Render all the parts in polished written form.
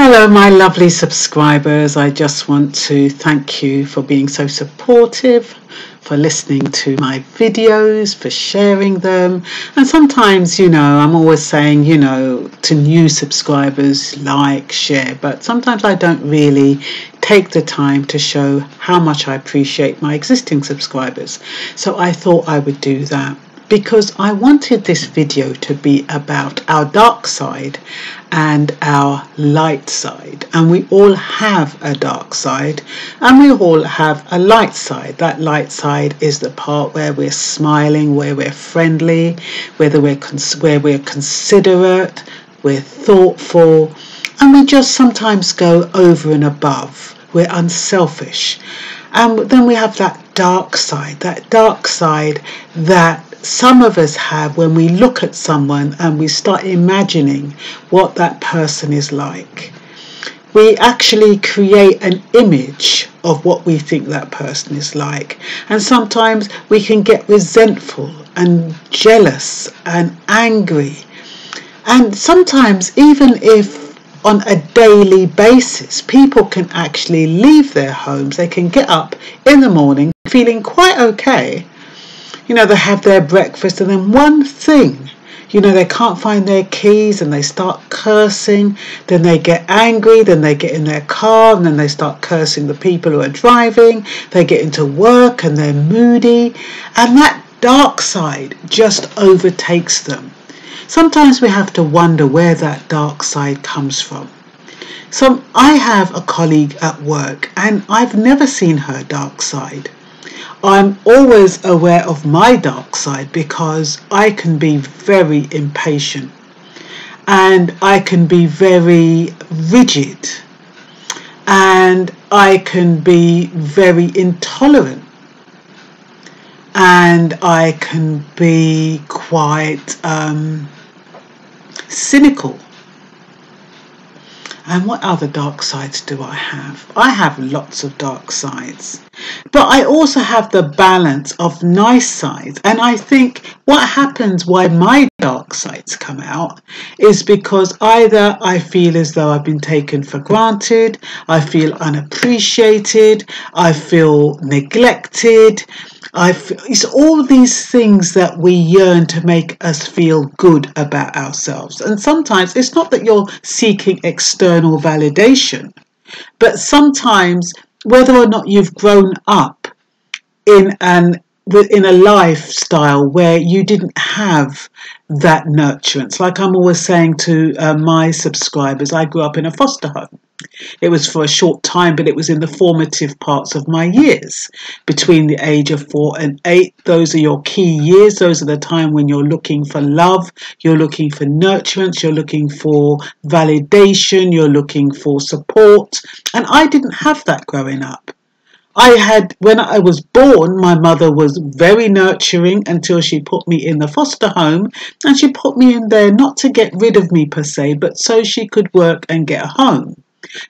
Hello my lovely subscribers, I just want to thank you for being so supportive, for listening to my videos, for sharing them. And sometimes, you know, I'm always saying, you know, to new subscribers, like, share, but sometimes I don't really take the time to show how much I appreciate my existing subscribers. So I thought I would do that, because I wanted this video to be about our dark side and our light side. And we all have a dark side and we all have a light side. That light side is the part where we're smiling, where we're friendly, where we're considerate, we're thoughtful, and we just sometimes go over and above. We're unselfish. And then we have that dark side that some of us have when we look at someone and we start imagining what that person is like. We actually create an image of what we think that person is like. And sometimes we can get resentful and jealous and angry. And sometimes, even if on a daily basis, people can actually leave their homes, they can get up in the morning feeling quite okay. You know, they have their breakfast, and then one thing, you know, they can't find their keys and they start cursing, then they get angry, then they get in their car and then they start cursing the people who are driving, they get into work and they're moody, and that dark side just overtakes them. Sometimes we have to wonder where that dark side comes from. So I have a colleague at work and I've never seen her dark side. I'm always aware of my dark side because I can be very impatient and I can be very rigid and I can be very intolerant and I can be quite cynical. And what other dark sides do I have? I have lots of dark sides. But I also have the balance of nice sides. And I think what happens, why my dark sides come out, is because either I feel as though I've been taken for granted, I feel unappreciated, I feel neglected. It's all these things that we yearn to make us feel good about ourselves. And sometimes it's not that you're seeking external validation, but sometimes whether or not you've grown up in a lifestyle where you didn't have that nurturance. Like I'm always saying to my subscribers, I grew up in a foster home. It was for a short time, but it was in the formative parts of my years between the age of 4 and 8. Those are your key years. Those are the time when you're looking for love, you're looking for nurturance, you're looking for validation, you're looking for support. And I didn't have that growing up. When I was born, my mother was very nurturing until she put me in the foster home, and she put me in there not to get rid of me per se, but so she could work and get a home.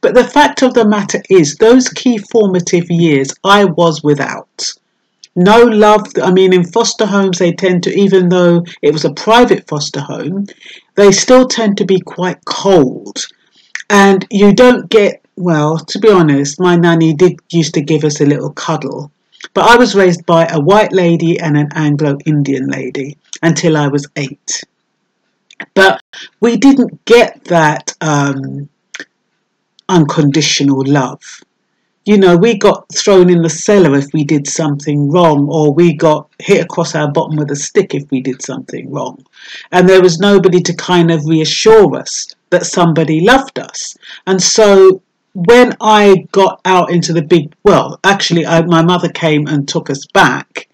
But the fact of the matter is, those key formative years, I was without. No love. I mean, in foster homes, they tend to, even though it was a private foster home, they still tend to be quite cold. And you don't get, well, to be honest, my nanny used to give us a little cuddle. But I was raised by a white lady and an Anglo-Indian lady until I was 8. But we didn't get that unconditional love. You know, we got thrown in the cellar if we did something wrong, or we got hit across our bottom with a stick if we did something wrong. And there was nobody to kind of reassure us that somebody loved us. And so when I got out into the big, well, actually, my mother came and took us back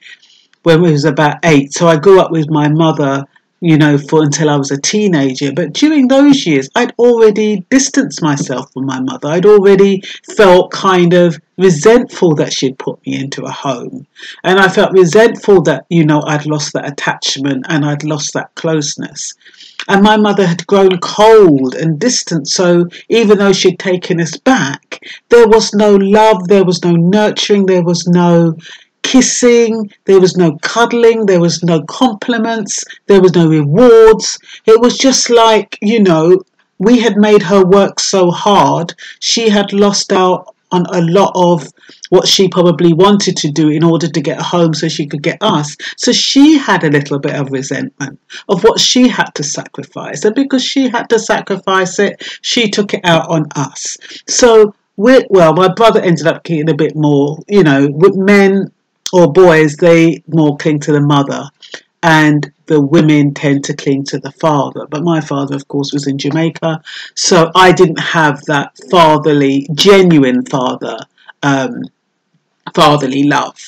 when we was about 8. So I grew up with my mother, you know, until I was a teenager. But during those years, I'd already distanced myself from my mother. I'd already felt kind of resentful that she'd put me into a home. And I felt resentful that, you know, I'd lost that attachment and I'd lost that closeness. And my mother had grown cold and distant. So even though she'd taken us back, there was no love, there was no nurturing, there was no kissing, there was no cuddling, there was no compliments, there was no rewards. It was just like, you know, we had made her work so hard, she had lost out on a lot of what she probably wanted to do in order to get home so she could get us. So she had a little bit of resentment of what she had to sacrifice. And because she had to sacrifice it, she took it out on us. So, well, my brother ended up getting a bit more, you know, with men or boys, they more cling to the mother. And the women tend to cling to the father. But my father, of course, was in Jamaica. So I didn't have that fatherly, genuine fatherly love.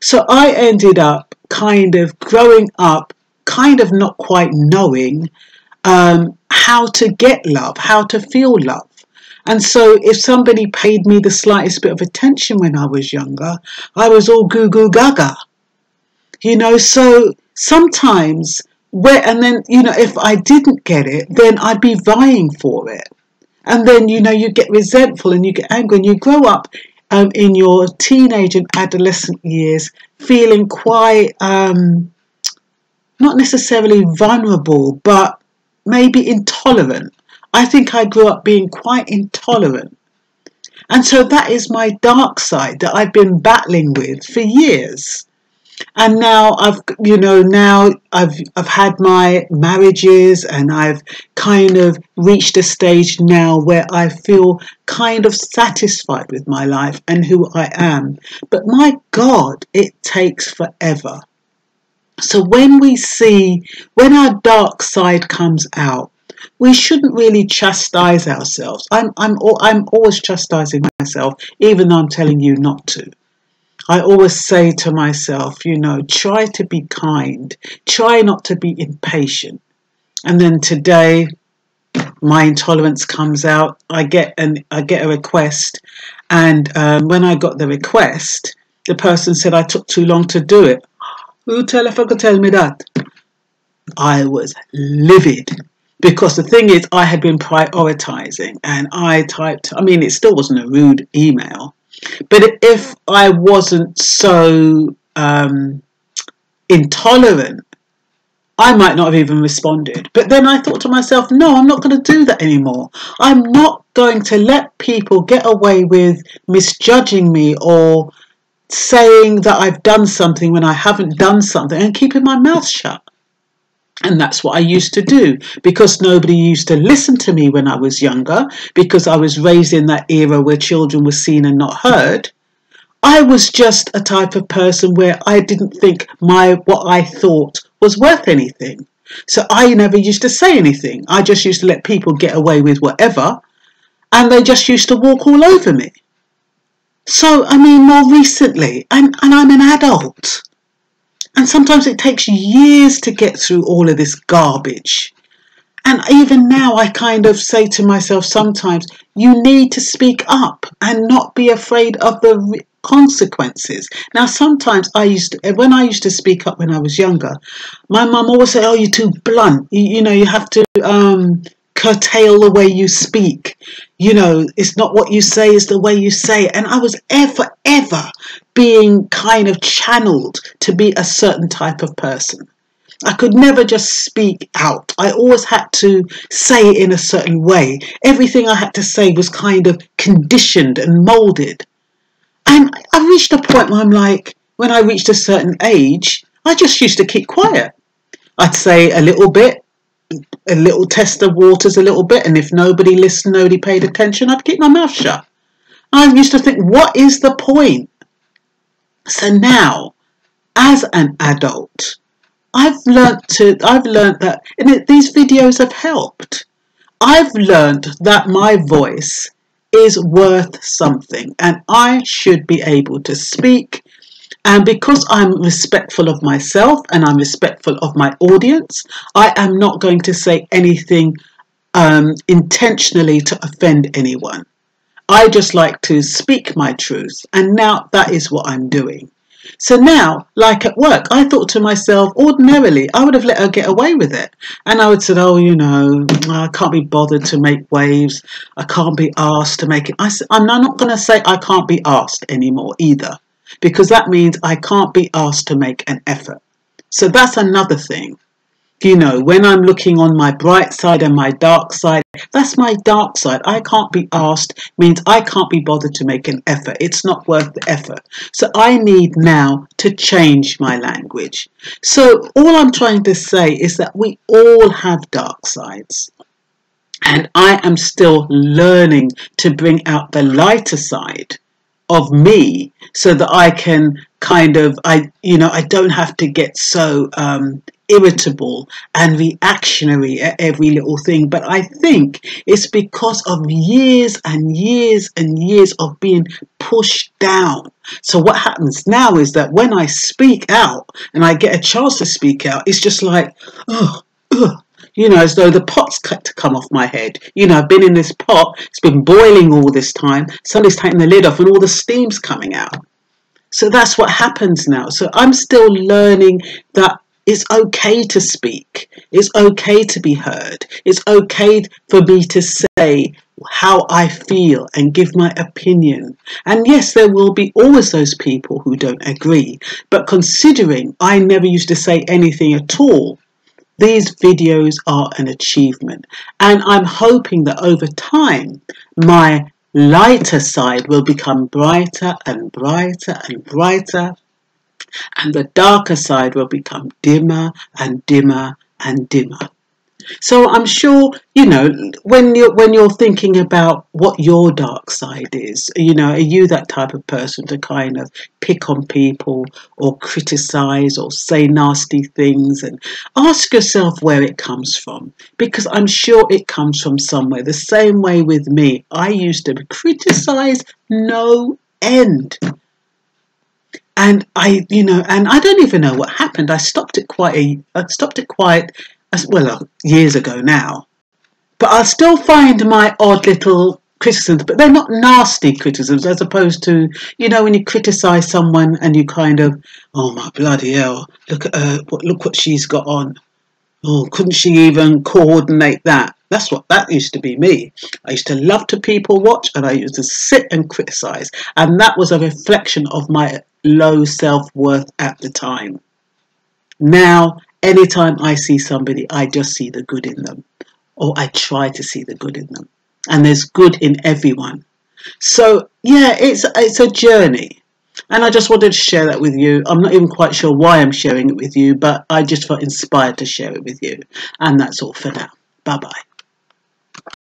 So I ended up kind of growing up, kind of not quite knowing how to get love, how to feel love. And so if somebody paid me the slightest bit of attention when I was younger, I was all goo goo gaga. You know, so sometimes, and then, you know, if I didn't get it, then I'd be vying for it. And then, you know, you get resentful and you get angry and you grow up in your teenage and adolescent years feeling quite, not necessarily vulnerable, but maybe intolerant. I think I grew up being quite intolerant. And so that is my dark side that I've been battling with for years. And now I've, you know, now I've had my marriages and I've kind of reached a stage now where I feel kind of satisfied with my life and who I am. But my God, it takes forever. So when our dark side comes out, we shouldn't really chastise ourselves. I'm always chastising myself, even though I'm telling you not to. I always say to myself, you know, try to be kind, try not to be impatient. And then today, my intolerance comes out. I get a request, and when I got the request, the person said I took too long to do it. Who the fuck could tell me that? I was livid. Because the thing is, I had been prioritizing, and I typed, I mean, it still wasn't a rude email, but if I wasn't so intolerant, I might not have even responded. But then I thought to myself, no, I'm not going to do that anymore. I'm not going to let people get away with misjudging me or saying that I've done something when I haven't done something and keeping my mouth shut. And that's what I used to do, because nobody used to listen to me when I was younger, because I was raised in that era where children were seen and not heard. I was just a type of person where I didn't think what I thought was worth anything. So I never used to say anything. I just used to let people get away with whatever, and they just used to walk all over me. So, I mean, more recently, and I'm an adult. And sometimes it takes years to get through all of this garbage. And even now I kind of say to myself sometimes, you need to speak up and not be afraid of the consequences. Now sometimes when I used to speak up when I was younger, my mum always said, oh, you're too blunt. You know, you have to curtail the way you speak. You know, it's not what you say, it's the way you say it. And I was forever being kind of channeled to be a certain type of person. I could never just speak out. I always had to say it in a certain way. Everything I had to say was kind of conditioned and molded. And I reached a point where I'm like, when I reached a certain age, I just used to keep quiet. I'd say a little bit, a little test the waters a little bit, and if nobody listened, nobody paid attention, I'd keep my mouth shut. I used to think, what is the point? So now, as an adult, I've learnt that, and these videos have helped. I've learned that my voice is worth something, and I should be able to speak. And because I'm respectful of myself and I'm respectful of my audience, I am not going to say anything intentionally to offend anyone. I just like to speak my truth, and now that is what I'm doing. So now, like at work, I thought to myself, ordinarily, I would have let her get away with it. And I would say, oh, you know, I can't be bothered to make waves. I can't be asked to make it. I'm not going to say I can't be asked anymore either, because that means I can't be asked to make an effort. So that's another thing. You know, when I'm looking on my bright side and my dark side, that's my dark side. I can't be asked means I can't be bothered to make an effort. It's not worth the effort. So I need now to change my language. So all I'm trying to say is that we all have dark sides. And I am still learning to bring out the lighter side of me so that I can kind of, I don't have to get so irritable and reactionary at every little thing. But I think it's because of years and years and years of being pushed down. So what happens now is that when I speak out and I get a chance to speak out, it's just like, oh. You know, as though the pot's cut to come off my head. You know, I've been in this pot, it's been boiling all this time, somebody's taking the lid off and all the steam's coming out. So that's what happens now. So I'm still learning that it's okay to speak, it's okay to be heard, it's okay for me to say how I feel and give my opinion. And yes, there will be always those people who don't agree, but considering I never used to say anything at all, these videos are an achievement, and I'm hoping that over time my lighter side will become brighter and brighter and brighter, and the darker side will become dimmer and dimmer and dimmer. So I'm sure, you know, when you're thinking about what your dark side is, you know, are you that type of person to kind of pick on people or criticize or say nasty things? And ask yourself where it comes from, because I'm sure it comes from somewhere. The same way with me, I used to criticize no end. And I don't even know what happened. I stopped it quite well, years ago now, but I'll still find my odd little criticisms, but they're not nasty criticisms, as opposed to, you know, when you criticise someone and you kind of, oh my bloody hell, look at her, look what she's got on, oh, couldn't she even coordinate that? That's what that used to be me. I used to love to people watch, and I used to sit and criticise, and that was a reflection of my low self-worth at the time. Now, anytime I see somebody, I just see the good in them, or I try to see the good in them. And there's good in everyone. So, yeah, it's a journey. And I just wanted to share that with you. I'm not even quite sure why I'm sharing it with you, but I just felt inspired to share it with you. And that's all for now. Bye-bye.